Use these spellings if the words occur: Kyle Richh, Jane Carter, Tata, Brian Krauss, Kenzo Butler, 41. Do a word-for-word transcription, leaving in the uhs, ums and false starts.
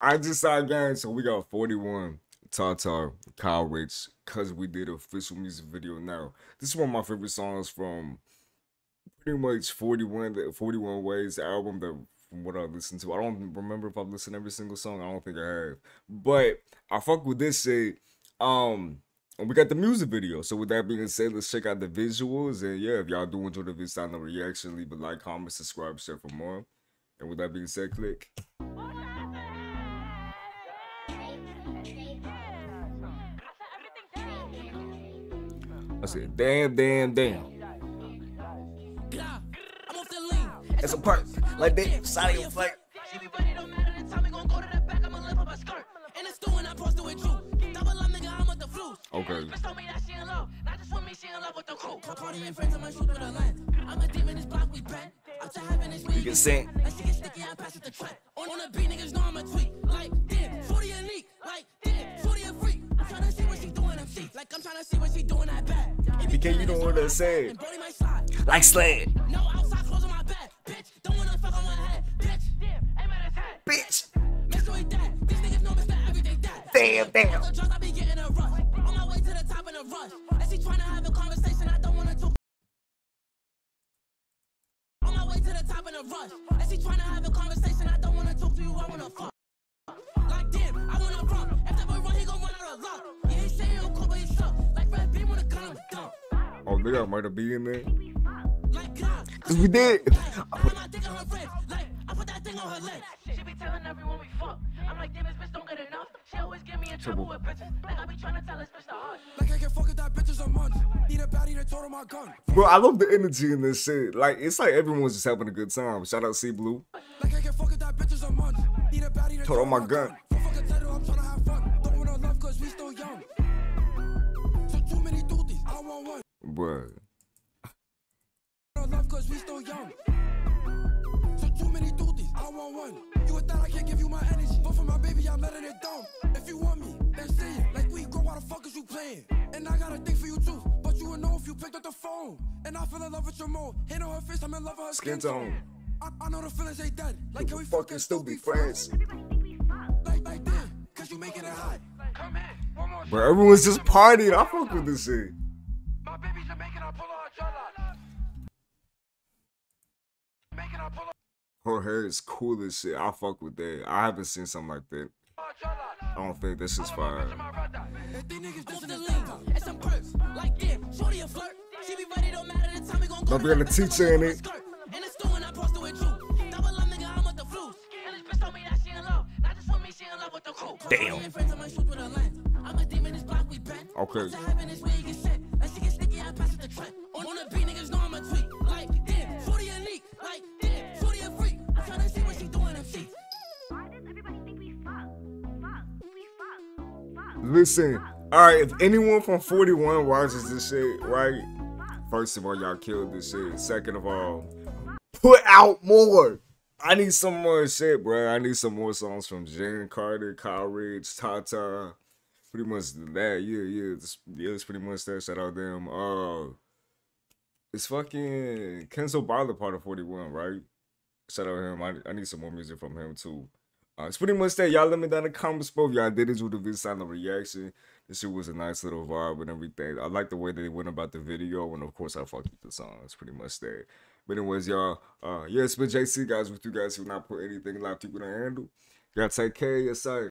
I just saw, guys, so we got forty-one, Tata, Kyle Richh, because we did an official music video now. This is one of my favorite songs from pretty much forty-one, forty-one Ways album, that from what I listened to. I don't remember if I've listened to every single song. I don't think I have. But I fuck with this shit. Um, and we got the music video. So with that being said, let's check out the visuals. And yeah, if y'all do enjoy the video, sign the reaction, leave a like, comment, subscribe, share for more. And with that being said, click. I said, damn, damn, damn. It's a perk, like they side of your flight. Okay. You can sing. Like I'm trying to see what she doing at back. B K, you don't want to say. Like Slade. No outside clothes on my back. Bitch, don't want to fuck on my head. Bitch, damn, aim at his head. Bitch, mess with that. This nigga's no mister everything that. Damn, damn. On the drugs, I be getting a rush. On my way to the top in a rush. And she trying to have a conversation. I don't want to talk. On my way to the top in a rush. And she trying to have a conversation. I don't want to talk to you. I want to fuck. Like damn, I want to run. If that boy run, he gon' run out of luck. Oh, they got murder B in there. Cause we did. I put that thing on her leg. She be telling everyone we fuck. I'm like, damn, this bitch don't get enough. She always get me in trouble with bitches. Like I be trying to tell this bitch to hush. Like I can fuck with that bitches a month. Need a baddie to total my gun. Bro, I love the energy in this shit. Like it's like everyone's just having a good time. Shout out C Blue. Like I can fuck with that bitches a month. Need a baddie to total my gun. I'm trying to have fun. Don't want no love cause we still young. Bruh. Skin tone. I know the feelings ain't dead. Like we fucking still be friends. Like that, cause you making it hot. Come in, one more. Bro, everyone's just partying. I fuck with this shit. Her hair is cool as shit. I fuck with that. I haven't seen something like that. I don't think this is fire. Don't be on the teacher in it. Damn. Okay. Listen, all right, if anyone from forty-one watches this shit, right? First of all, y'all killed this shit. Second of all, put out more. I need some more shit, bro. I need some more songs from Jane Carter, Kyle Richh, Tata. Pretty much that. Yeah, yeah. It's, yeah, it's pretty much that. Shout out them. Uh, it's fucking Kenzo Butler part of forty-one, right? Shout out him. I, I need some more music from him, too. Uh, it's pretty much that. Y'all let me down in the comments below if y'all did enjoy the video, sign the reaction. This shit was a nice little vibe and everything. I like the way they went about the video, and of course I fucked with the song. It's pretty much that. But anyways, y'all, uh, yeah, it's been J C, guys, with you guys who not put anything live people to handle. Y'all take care of yourself.